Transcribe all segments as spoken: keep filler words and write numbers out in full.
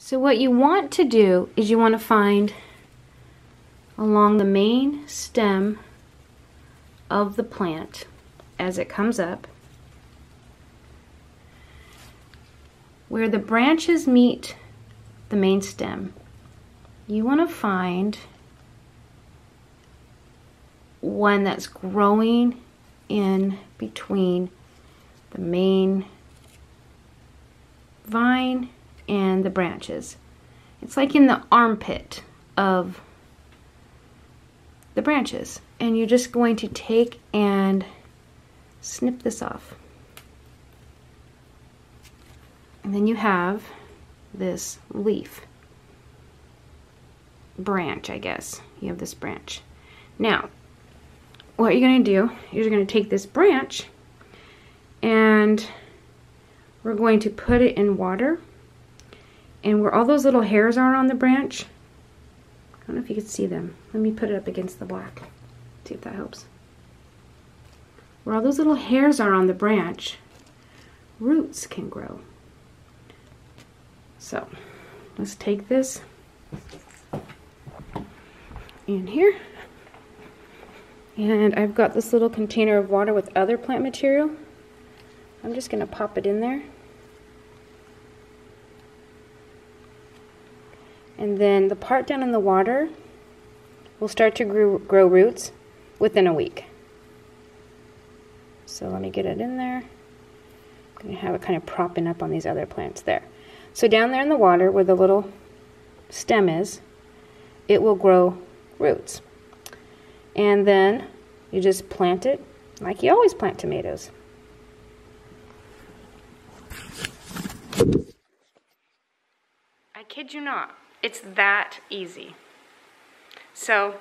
So what you want to do is you want to find along the main stem of the plant as it comes up, where the branches meet the main stem. You want to find one that's growing in between the main vine and the branches. It's like in the armpit of the branches, and you're just going to take and snip this off, and then you have this leaf branch. I guess you have this branch. Now what you're going to do is you're going to take this branch and we're going to put it in water, and where all those little hairs are on the branch, I don't know if you can see them. Let me put it up against the black, see if that helps. Where all those little hairs are on the branch, roots can grow. So let's take this in here, and I've got this little container of water with other plant material. I'm just going to pop it in there, and then the part down in the water will start to grow, grow roots within a week. So let me get it in there. I'm going to have it kind of propping up on these other plants there. So down there in the water where the little stem is, it will grow roots. And then you just plant it like you always plant tomatoes. I kid you not, it's that easy. So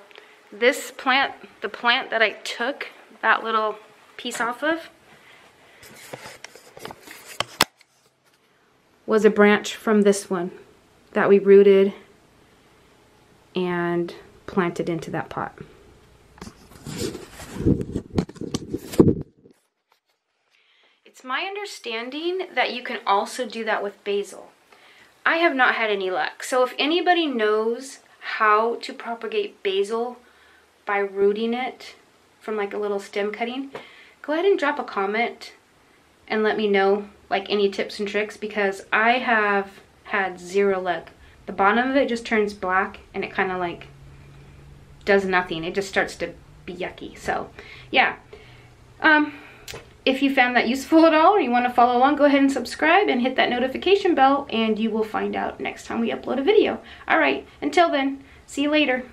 this plant, the plant that I took that little piece off of, was a branch from this one that we rooted and planted into that pot. It's my understanding that you can also do that with basil. I have not had any luck. So if anybody knows how to propagate basil by rooting it from like a little stem cutting, go ahead and drop a comment and let me know like any tips and tricks, because I have had zero luck. The bottom of it just turns black and it kind of like does nothing. It just starts to be yucky. So yeah, um, if you found that useful at all or you want to follow along, go ahead and subscribe and hit that notification bell, and you will find out next time we upload a video. All right, until then, see you later.